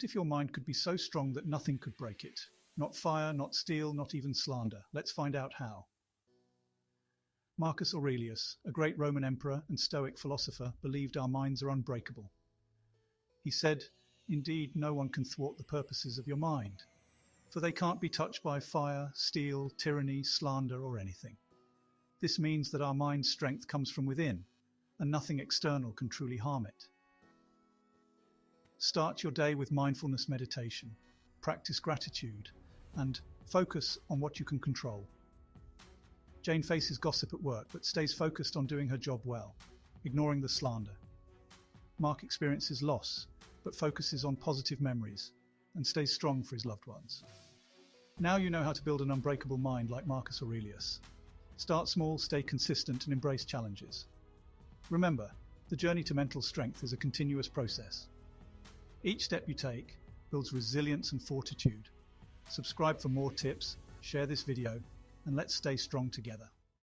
What if your mind could be so strong that nothing could break it? Not fire, not steel, not even slander. Let's find out how. Marcus Aurelius, a great Roman emperor and Stoic philosopher, believed our minds are unbreakable. He said, "Indeed, no one can thwart the purposes of your mind, for they can't be touched by fire, steel, tyranny, slander, or anything." This means that our mind's strength comes from within, and nothing external can truly harm it. Start your day with mindfulness meditation, practice gratitude, and focus on what you can control. Jane faces gossip at work, but stays focused on doing her job well, ignoring the slander. Mark experiences loss, but focuses on positive memories, and stays strong for his loved ones. Now you know how to build an unbreakable mind like Marcus Aurelius. Start small, stay consistent, and embrace challenges. Remember, the journey to mental strength is a continuous process. Each step you take builds resilience and fortitude. Subscribe for more tips, share this video, and let's stay strong together.